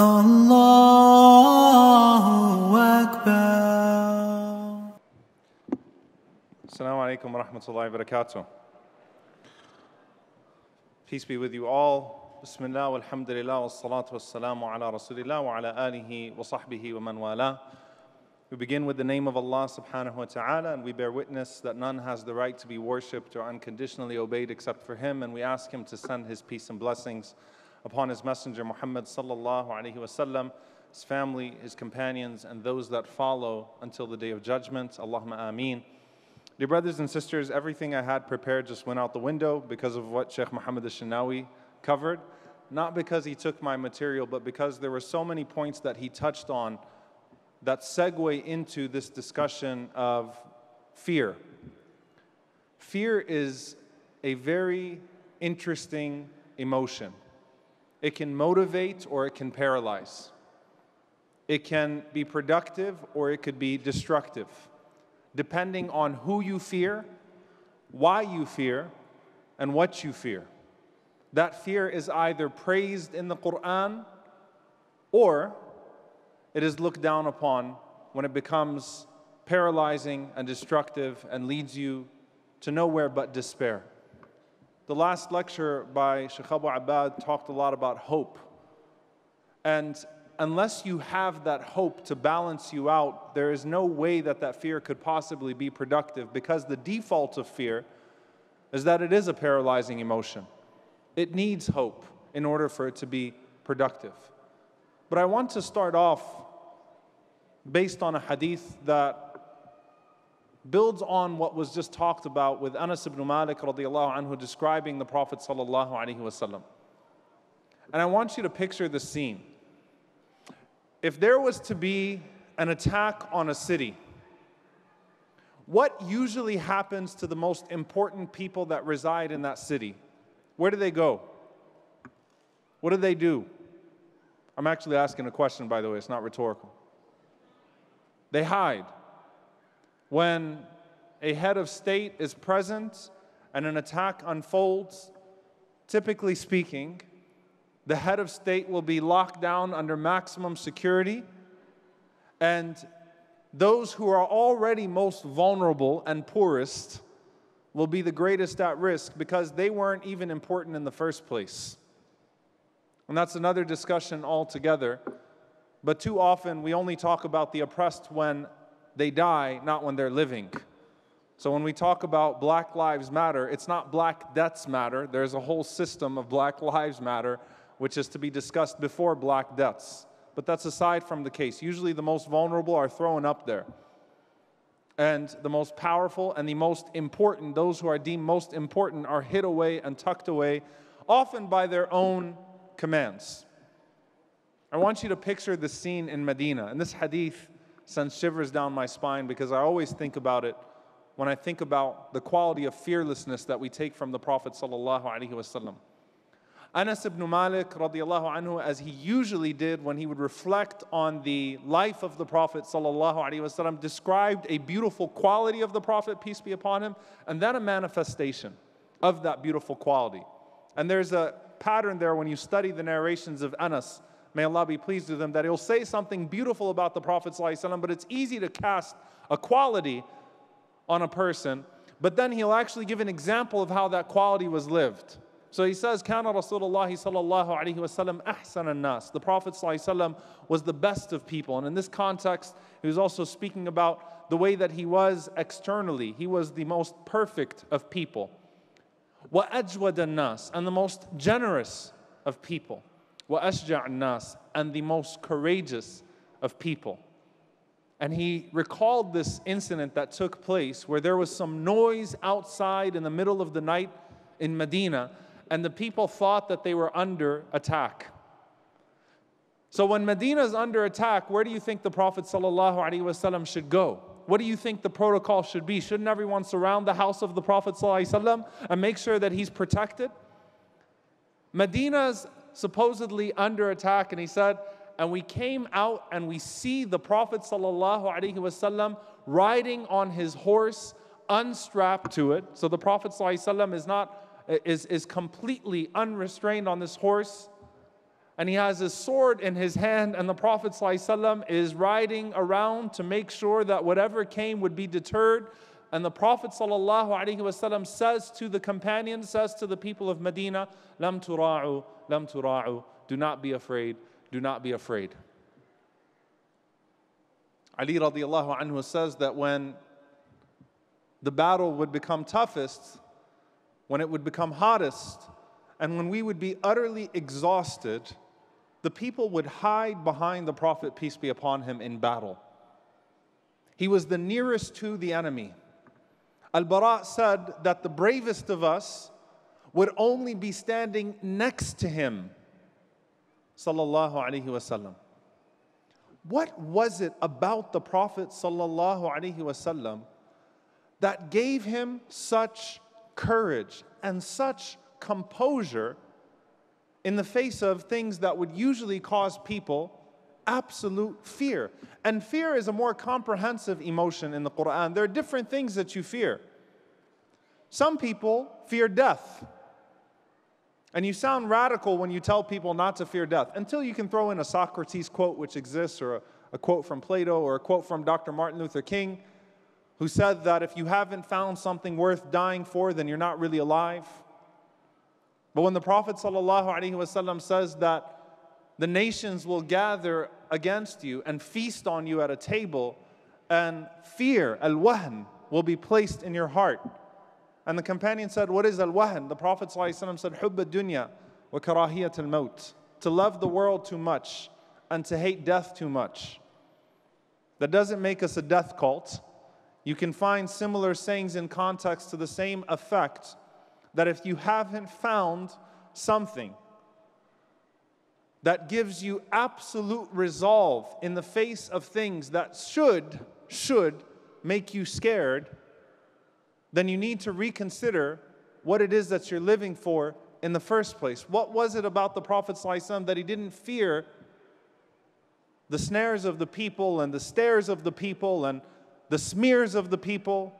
Allahu Akbar. Assalamu alaikum wa rahmatullahi wa barakatuh. Peace be with you all. Bismillah, alhamdulillah, wa salatu wa salamu ala rasulillah wa ala alihi wa sahbihi wa man wala. We begin with the name of Allah subhanahu wa ta'ala, and we bear witness that none has the right to be worshipped or unconditionally obeyed except for Him, and we ask Him to send His peace and blessings upon His Messenger Muhammad sallallahu alaihi wasallam, His family, His companions, and those that follow until the Day of Judgment. Allahumma ameen. Dear brothers and sisters, everything I had prepared just went out the window because of what Sheikh Muhammad al-Shanawi covered. Not because he took my material, but because there were so many points that he touched on that segue into this discussion of fear. Fear is a very interesting emotion. It can motivate or it can paralyze. It can be productive or it could be destructive, depending on who you fear, why you fear, and what you fear. That fear is either praised in the Quran or it is looked down upon when it becomes paralyzing and destructive and leads you to nowhere but despair. The last lecture by Sheikh Abu Abbad talked a lot about hope. And unless you have that hope to balance you out, there is no way that that fear could possibly be productive, because the default of fear is that it is a paralyzing emotion. It needs hope in order for it to be productive. But I want to start off based on a hadith that builds on what was just talked about with Anas ibn Malik radiallahu anhu describing the Prophet sallallahu alaihi wasallam. And I want you to picture the scene. If there was to be an attack on a city, what usually happens to the most important people that reside in that city? Where do they go? What do they do? I'm actually asking a question, by the way, it's not rhetorical. They hide. When a head of state is present and an attack unfolds, typically speaking, the head of state will be locked down under maximum security, and those who are already most vulnerable and poorest will be the greatest at risk, because they weren't even important in the first place. And that's another discussion altogether. But too often, we only talk about the oppressed when they die, not when they're living. So when we talk about Black Lives Matter, it's not Black Deaths Matter. There's a whole system of Black Lives Matter, which is to be discussed before Black Deaths. But that's aside from the case. Usually the most vulnerable are thrown up there. And the most powerful and the most important, those who are deemed most important, are hid away and tucked away, often by their own commands. I want you to picture the scene in Medina, and this hadith sends shivers down my spine because I always think about it when I think about the quality of fearlessness that we take from the Prophet sallallahu alaihi wasallam. Anas ibn Malik radiallahu anhu, as he usually did when he would reflect on the life of the Prophet sallallahu alaihi wasallam, described a beautiful quality of the Prophet, peace be upon him, and then a manifestation of that beautiful quality. And there's a pattern there when you study the narrations of Anas, may Allah be pleased with him, that he'll say something beautiful about the Prophet ﷺ, but it's easy to cast a quality on a person, but then he'll actually give an example of how that quality was lived. So he says, "Kana Rasulullah sallallahu alaihi wasallam ahsan an-nas." The Prophet ﷺ was the best of people, and in this context, he was also speaking about the way that he was externally. He was the most perfect of people. وَأَجْوَدَ النَّاسِ, and the most generous of people. وَأَشْجَعَ النَّاسِ, and the most courageous of people. And he recalled this incident that took place where there was some noise outside in the middle of the night in Medina, and the people thought that they were under attack. So when Medina is under attack, where do you think the Prophet ﷺ should go? What do you think the protocol should be? Shouldn't everyone surround the house of the Prophet ﷺ and make sure that he's protected? Medina's supposedly under attack, and he said, "And we came out and we see the Prophet ﷺ riding on his horse, unstrapped to it." So the Prophet ﷺ is completely unrestrained on this horse. and he has his sword in his hand, and the Prophet ﷺ is riding around to make sure that whatever came would be deterred. And the Prophet ﷺ says to the companion, says to the people of Medina, "Lam tura'u, lam tura'u." Do not be afraid, do not be afraid. Ali radiallahu anhu says that when the battle would become toughest, when it would become hottest, and when we would be utterly exhausted, the people would hide behind the Prophet, peace be upon him, in battle. He was the nearest to the enemy. Al-Bara' said that the bravest of us would only be standing next to him, sallallahu alaihi wasallam. What was it about the Prophet sallallahu alaihi wasallam that gave him such courage and such composure in the face of things that would usually cause people absolute fear? And fear is a more comprehensive emotion in the Quran. There are different things that you fear. Some people fear death. And you sound radical when you tell people not to fear death, until you can throw in a Socrates quote which exists, or a quote from Plato, or a quote from Dr. Martin Luther King, who said that if you haven't found something worth dying for, then you're not really alive. But when the Prophet ﷺ says that the nations will gather against you and feast on you at a table, and fear, al-wahn, will be placed in your heart. And the companion said, "What is al-wahn?" The Prophet ﷺ said, "Hubba dunya wa karahiyat al-maut." To love the world too much and to hate death too much. That doesn't make us a death cult. You can find similar sayings in context to the same effect, that if you haven't found something that gives you absolute resolve in the face of things that should make you scared, then you need to reconsider what it is that you're living for in the first place. What was it about the Prophet ﷺ that he didn't fear the snares of the people and the stares of the people and the smears of the people?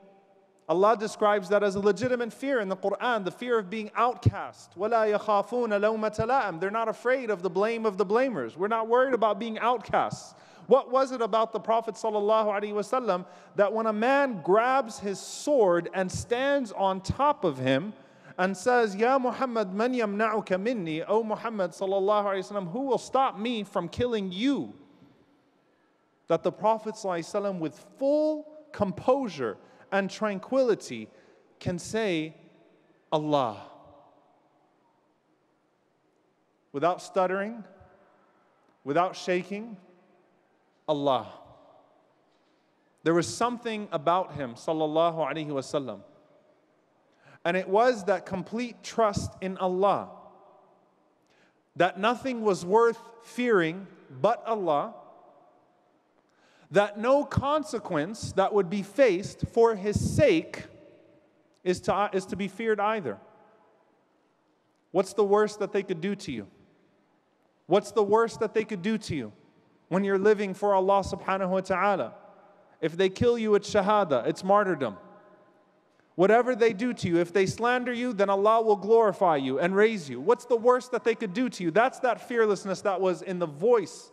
Allah describes that as a legitimate fear in the Quran, the fear of being outcast. وَلَا يَخَافُونَ لَوْمَةَ لَائِمٍ. They're not afraid of the blame of the blamers. We're not worried about being outcasts. What was it about the Prophet ﷺ that when a man grabs his sword and stands on top of him and says, "Ya Muhammad, man yamna'uka minni," O Muhammad ﷺ, who will stop me from killing you? That the Prophet ﷺ, with full composure and tranquility, can say, "Allah," without stuttering, without shaking, "Allah." There was something about him, sallallahu alaihi wasallam, and it was that complete trust in Allah, that nothing was worth fearing but Allah, that no consequence that would be faced for his sake is to be feared either. What's the worst that they could do to you? What's the worst that they could do to you when you're living for Allah subhanahu wa ta'ala? If they kill you, it's shahada, it's martyrdom. Whatever they do to you, if they slander you, then Allah will glorify you and raise you. What's the worst that they could do to you? That's that fearlessness that was in the voice,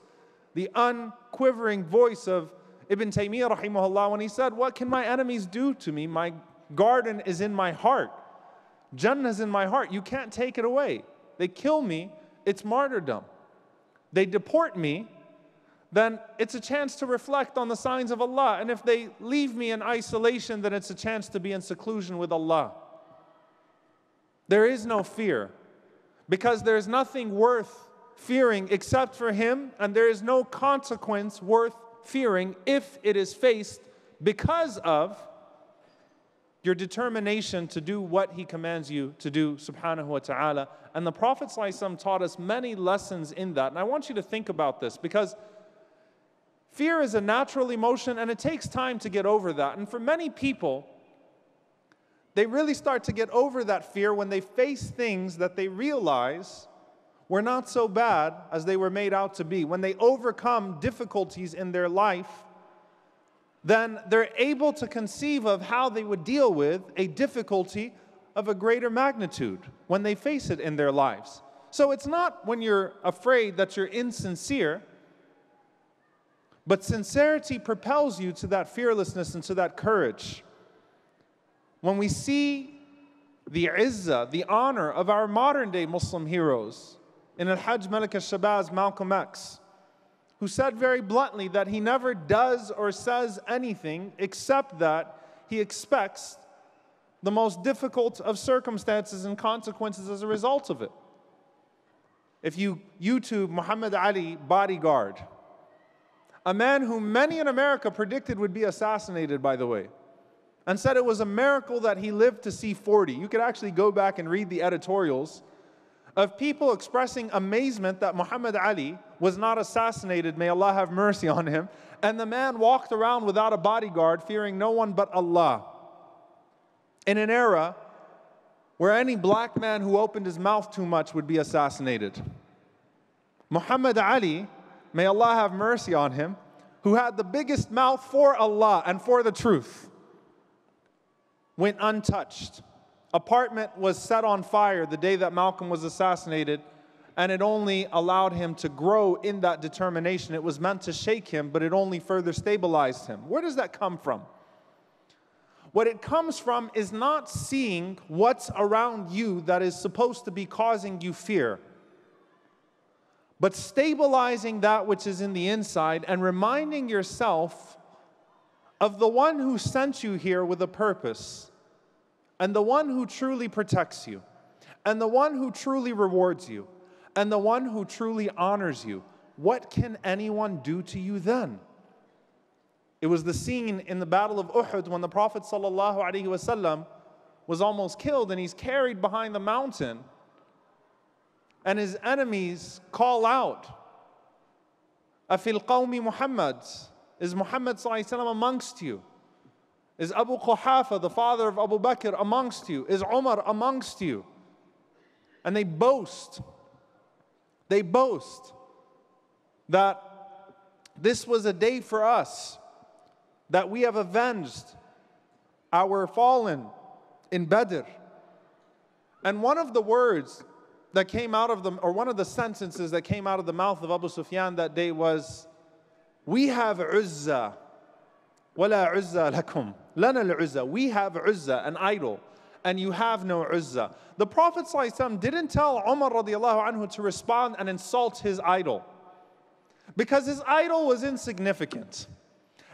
the unquivering voice of Ibn Taymiyyah rahimahullah when he said, "What can my enemies do to me? My garden is in my heart. Jannah is in my heart. You can't take it away. They kill me, it's martyrdom. They deport me, then it's a chance to reflect on the signs of Allah. And if they leave me in isolation, then it's a chance to be in seclusion with Allah." There is no fear, because there is nothing worth fearing except for him, and there is no consequence worth fearing if it is faced because of your determination to do what he commands you to do, subhanahu wa ta'ala. And the Prophet ﷺ taught us many lessons in that, and I want you to think about this, because fear is a natural emotion and it takes time to get over that. And for many people, they really start to get over that fear when they face things that they realize were not so bad as they were made out to be. When they overcome difficulties in their life, then they're able to conceive of how they would deal with a difficulty of a greater magnitude when they face it in their lives. So it's not when you're afraid that you're insincere, but sincerity propels you to that fearlessness and to that courage. When we see the izzah, the honor of our modern day Muslim heroes, in Al-Hajj Malik al-Shabazz, Malcolm X, who said very bluntly that he never does or says anything except that he expects the most difficult of circumstances and consequences as a result of it. If you YouTube Muhammad Ali bodyguard, a man whom many in America predicted would be assassinated, by the way, and said it was a miracle that he lived to see 40. You could actually go back and read the editorials of people expressing amazement that Muhammad Ali was not assassinated, may Allah have mercy on him, and the man walked around without a bodyguard, fearing no one but Allah. In an era where any black man who opened his mouth too much would be assassinated. Muhammad Ali, may Allah have mercy on him, who had the biggest mouth for Allah and for the truth, went untouched. Apartment was set on fire the day that Malcolm was assassinated, and it only allowed him to grow in that determination. It was meant to shake him, but it only further stabilized him. Where does that come from? What it comes from is not seeing what's around you that is supposed to be causing you fear, but stabilizing that which is in the inside and reminding yourself of the one who sent you here with a purpose, and the one who truly protects you, and the one who truly rewards you, and the one who truly honors you. What can anyone do to you then? It was the scene in the Battle of Uhud when the Prophet ﷺ was almost killed and he's carried behind the mountain, and his enemies call out, "Afil qawmi Muhammad? Is Muhammad ﷺ amongst you? Is Abu Qahafa, the father of Abu Bakr, amongst you? Is Umar amongst you?" And they boast. They boast that this was a day for us, that we have avenged our fallen in Badr. And one of the words that came out of them, or one of the sentences that came out of the mouth of Abu Sufyan that day was, "We have Uzzah. Wala Uzza lakum. Lana al-Uzza." We have Uzza, an idol, and you have no Uzza. The Prophet ﷺ didn't tell Umar radiallahu anhu to respond and insult his idol, because his idol was insignificant,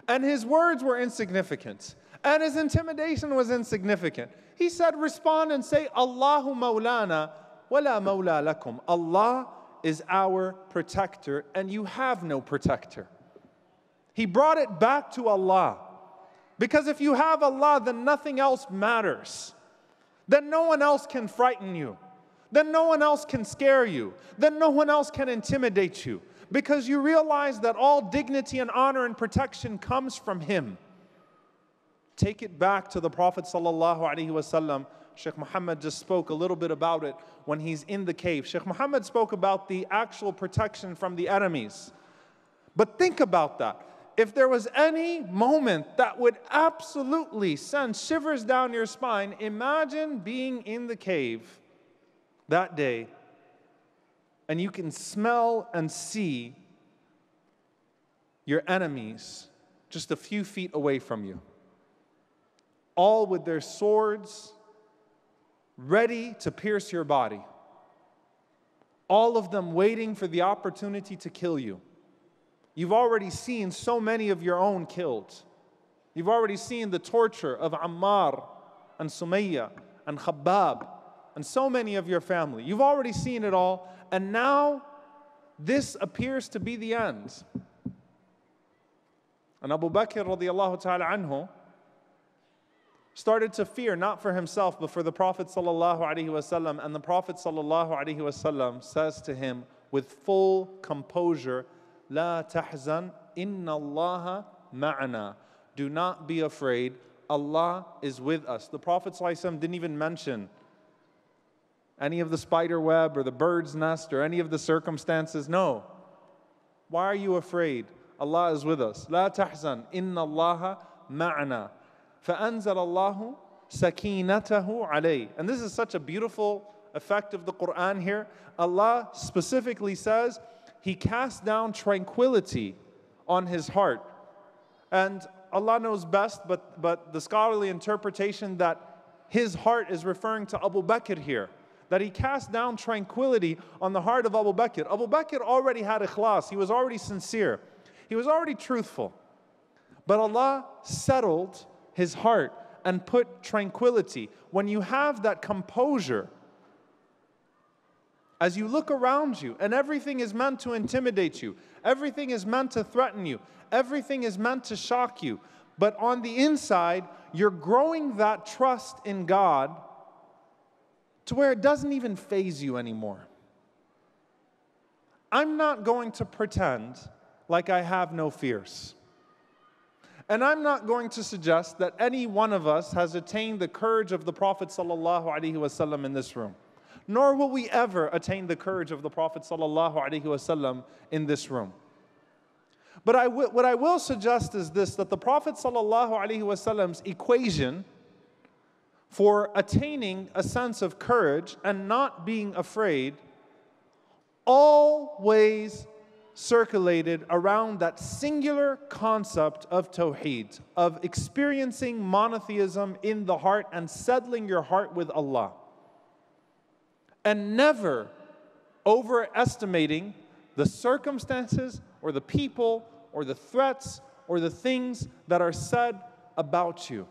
and his words were insignificant, and his intimidation was insignificant. He said, respond and say, "Allahu Mawlana, wala Mawla lakum." Allah is our protector, and you have no protector. He brought it back to Allah. Because if you have Allah, then nothing else matters. Then no one else can frighten you. Then no one else can scare you. Then no one else can intimidate you. Because you realize that all dignity and honor and protection comes from Him. Take it back to the Prophet ﷺ. Sheikh Muhammad just spoke a little bit about it when he's in the cave. Sheikh Muhammad spoke about the actual protection from the enemies. But think about that. If there was any moment that would absolutely send shivers down your spine, imagine being in the cave that day and you can smell and see your enemies just a few feet away from you, all with their swords ready to pierce your body, all of them waiting for the opportunity to kill you. You've already seen so many of your own killed. You've already seen the torture of Ammar and Sumayyah and Khabbab and so many of your family. You've already seen it all, and now this appears to be the end. And Abu Bakr radiallahu ta'ala anhu started to fear, not for himself, but for the Prophet sallallahu alaihi wasallam. And the Prophet sallallahu alaihi wasallam says to him with full composure, "La tahzan, inna Allaha ma'ana." Do not be afraid, Allah is with us. The Prophet ﷺ didn't even mention any of the spider web or the bird's nest or any of the circumstances. No. Why are you afraid? Allah is with us. La tahzan, inna Allaha ma'ana. فَأَنزَلَ اللَّهُ سَكِينَتَهُ عَلَيْهِ. And this is such a beautiful effect of the Quran here, Allah specifically says He cast down tranquility on his heart. And Allah knows best, but the scholarly interpretation that his heart is referring to Abu Bakr here, that He cast down tranquility on the heart of Abu Bakr. Abu Bakr already had ikhlas. He was already sincere. He was already truthful. But Allah settled his heart and put tranquility. When you have that composure, as you look around you, and everything is meant to intimidate you, everything is meant to threaten you, everything is meant to shock you, but on the inside, you're growing that trust in God to where it doesn't even faze you anymore. I'm not going to pretend like I have no fears. And I'm not going to suggest that any one of us has attained the courage of the Prophet ﷺ in this room. Nor will we ever attain the courage of the Prophet ﷺ in this room. But what I will suggest is this, that the Prophet ﷺ's equation for attaining a sense of courage and not being afraid always circulated around that singular concept of Tawheed, of experiencing monotheism in the heart and settling your heart with Allah. And never overestimating the circumstances or the people or the threats or the things that are said about you.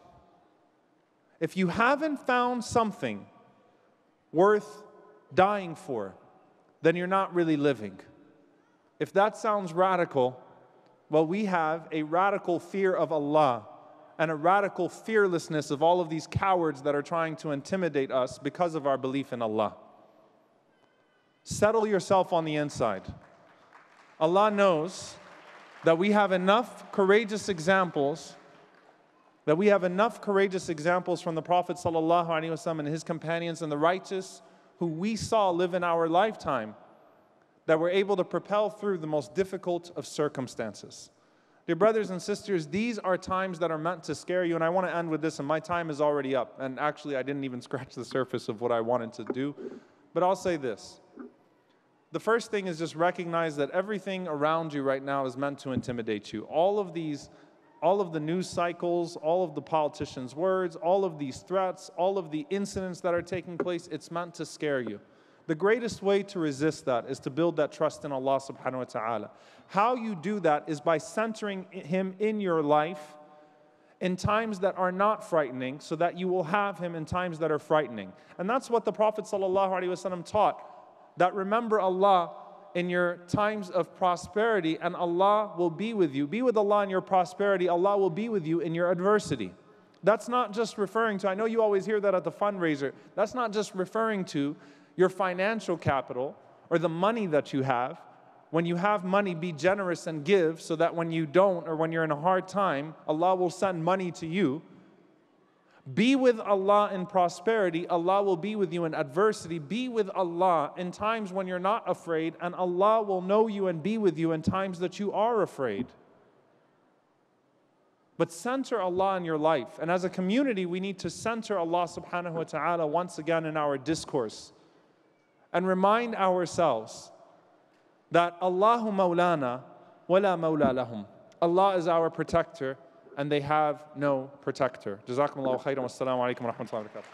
If you haven't found something worth dying for, then you're not really living. If that sounds radical, well, we have a radical fear of Allah and a radical fearlessness of all of these cowards that are trying to intimidate us because of our belief in Allah. Settle yourself on the inside. Allah knows that we have enough courageous examples, that we have enough courageous examples from the Prophet ﷺ and his companions and the righteous who we saw live in our lifetime, that we're able to propel through the most difficult of circumstances. Dear brothers and sisters, these are times that are meant to scare you, and I want to end with this, and my time is already up, and actually I didn't even scratch the surface of what I wanted to do, but I'll say this. The first thing is just recognize that everything around you right now is meant to intimidate you. All of the news cycles, all of the politicians' words, all of these threats, all of the incidents that are taking place, it's meant to scare you. The greatest way to resist that is to build that trust in Allah subhanahu wa ta'ala. How you do that is by centering Him in your life in times that are not frightening, so that you will have Him in times that are frightening. And that's what the Prophet ﷺ taught, that remember Allah in your times of prosperity, and Allah will be with you. Be with Allah in your prosperity, Allah will be with you in your adversity. That's not just referring to, I know you always hear that at the fundraiser, that's not just referring to your financial capital or the money that you have. When you have money, be generous and give, so that when you don't or when you're in a hard time, Allah will send money to you. Be with Allah in prosperity, Allah will be with you in adversity. Be with Allah in times when you're not afraid, and Allah will know you and be with you in times that you are afraid. But center Allah in your life. And as a community, we need to center Allah subhanahu wa ta'ala once again in our discourse and remind ourselves that Allahu Mawlana wa la Mawla lahum. Allah is our protector, and they have no protector. Jazakumullahu khairan. Wassalamu alaikum wa rahmatullahi wa barakatuh.